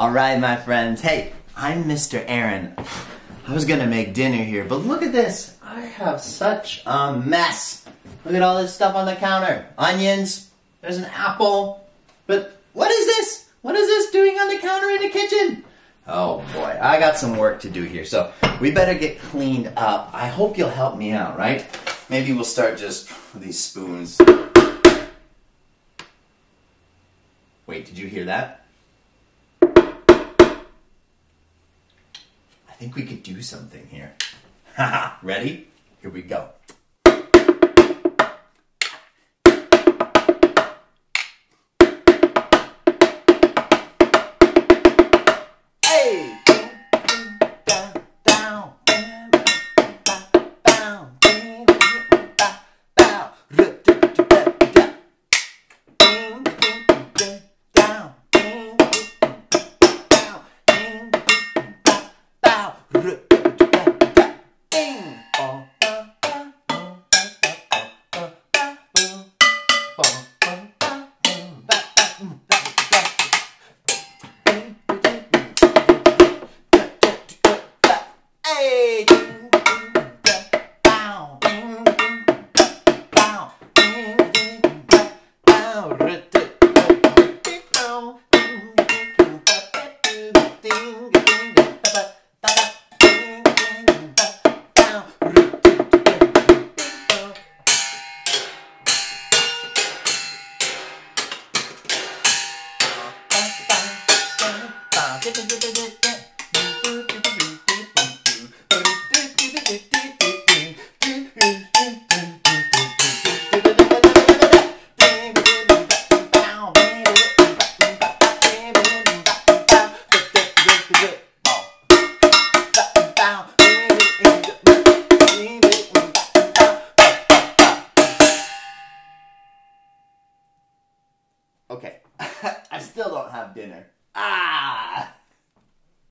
Alright, my friends. Hey, I'm Mr. Aaron. I was gonna make dinner here, but look at this. I have such a mess. Look at all this stuff on the counter. Onions. There's an apple. But what is this? What is this doing on the counter in the kitchen? Oh boy, I got some work to do here, so we better get cleaned up. I hope you'll help me out, right? Maybe we'll start just with these spoons. Wait, did you hear that? I think we could do something here. Haha, ready? Here we go. Okay, I still don't have dinner. Ah!